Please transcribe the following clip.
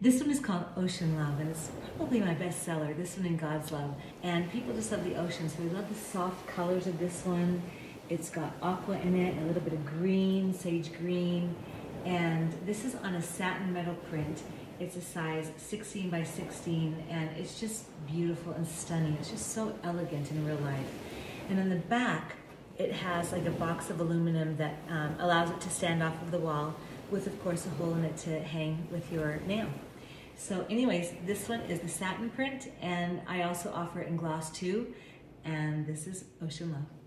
This one is called Ocean Love, and it's probably my bestseller, this one and God's Love. And people just love the ocean, so we love the soft colors of this one. It's got aqua in it, and a little bit of green, sage green. And this is on a satin metal print. It's a size 16 by 16, and it's just beautiful and stunning. It's just so elegant in real life. And on the back, it has like a box of aluminum that allows it to stand off of the wall with, of course, a hole in it to hang with your nail. So anyways, this one is the satin print, and I also offer it in gloss too, and this is Ocean Love.